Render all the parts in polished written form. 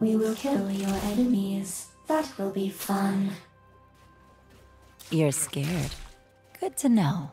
We will kill your enemies. That will be fun. You're scared. Good to know.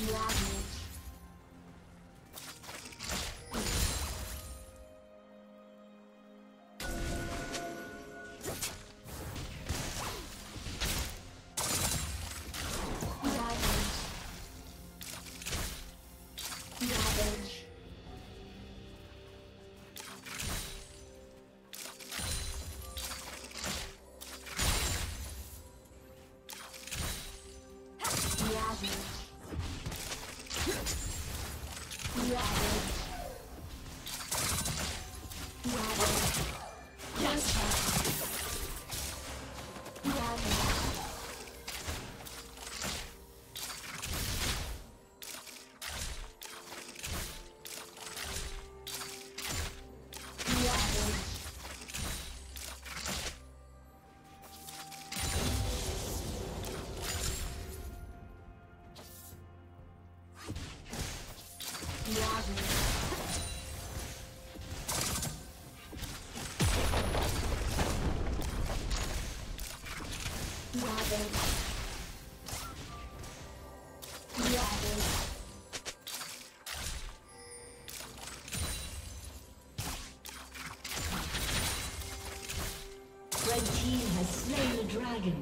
Red team has slain the dragon.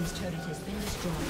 team's turret has been destroyed.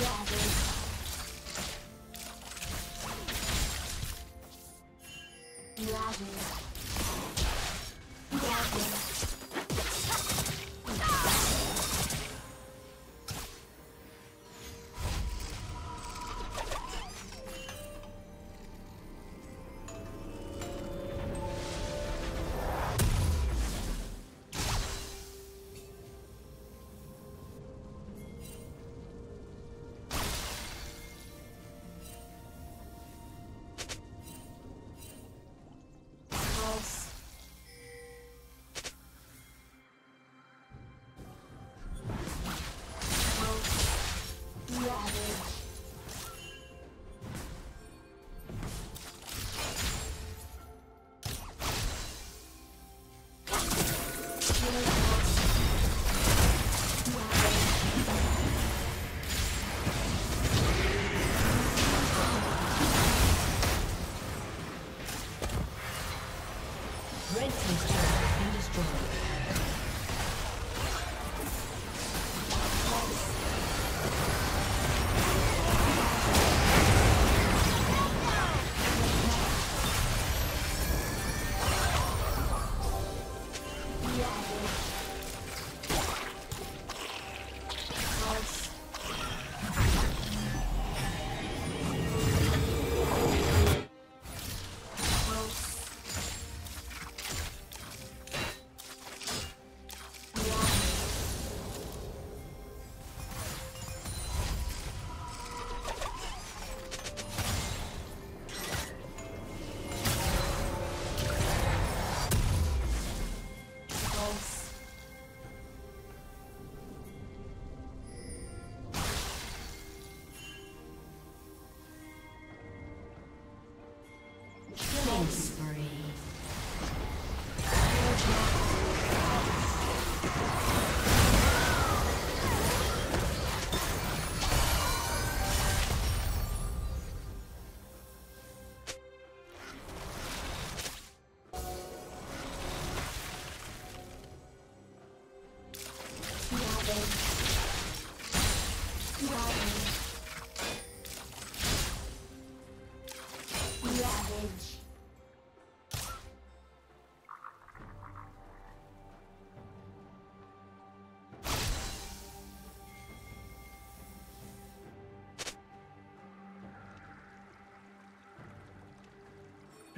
Savage. Yeah.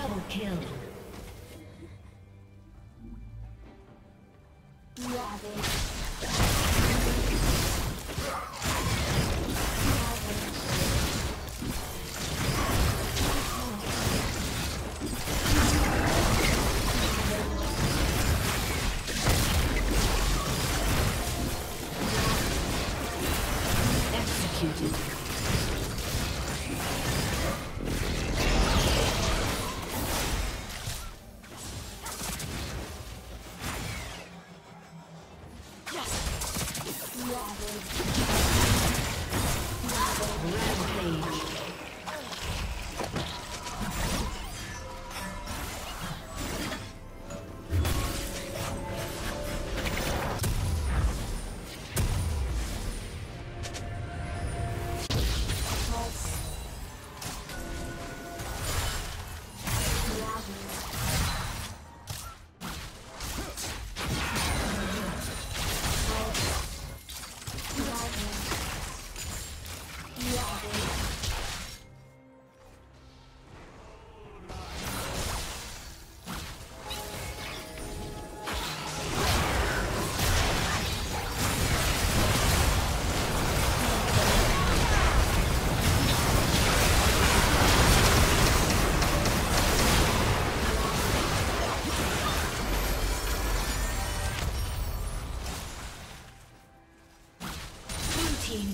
Double kill.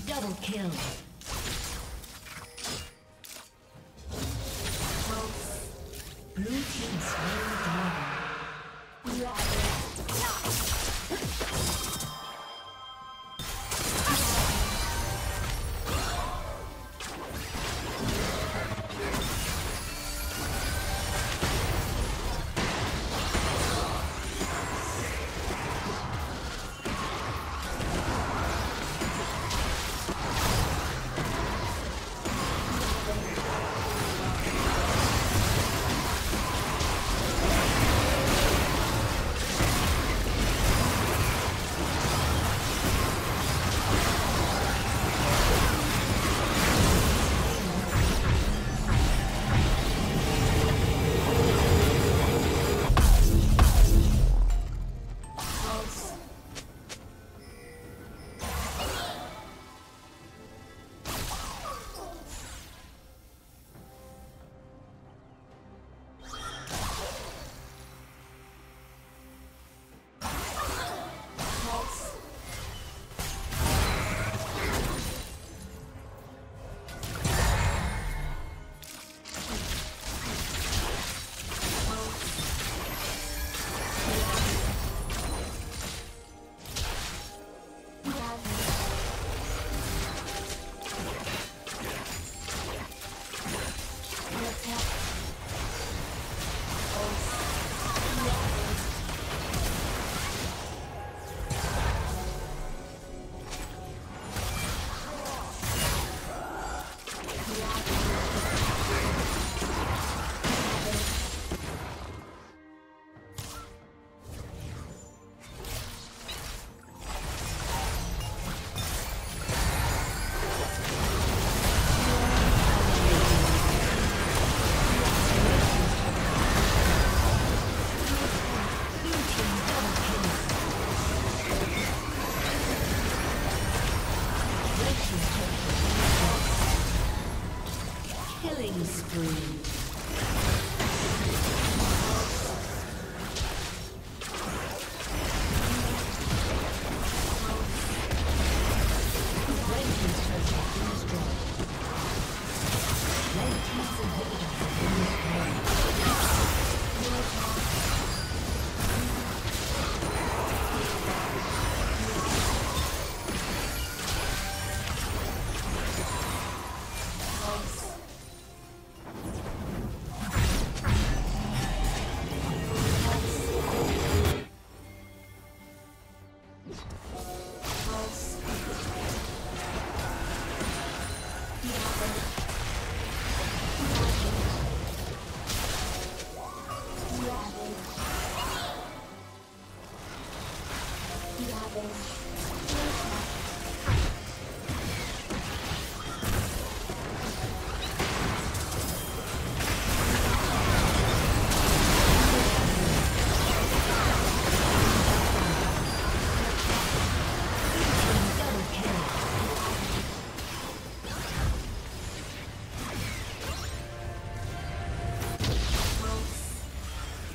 Double kill. Blue team's really down.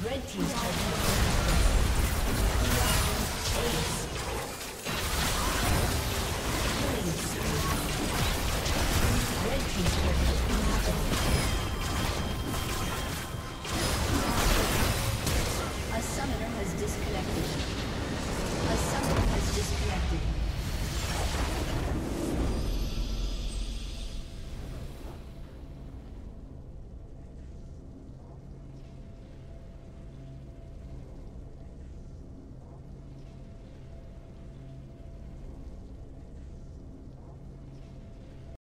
Red team's turret.